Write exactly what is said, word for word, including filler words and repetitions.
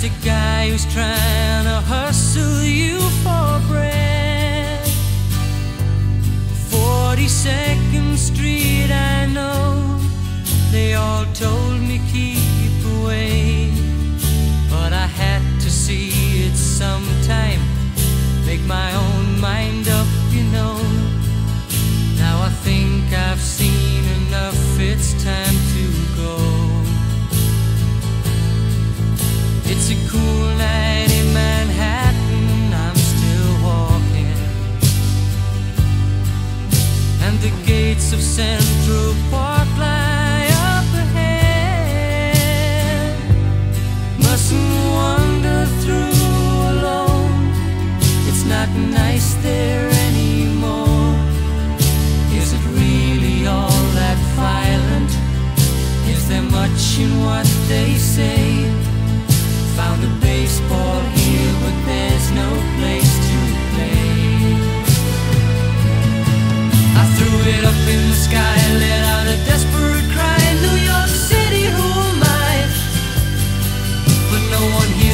just a guy who's trying to hustle you for bread. forty-second street, I know, they all told me keep away, but I had to see it sometime, make my own mind up, you know. Now I think I've seen enough, it's time to go. It's a cool night in Manhattan, I'm still walking, and the gates of Central Park lie up ahead. Mustn't wander through alone, it's not nice there anymore. Is it really all that violent? Is there much in what they say? Found a baseball here, but there's no place to play. I threw it up in the sky, let out a desperate cry. New York City, who am I? But no one here.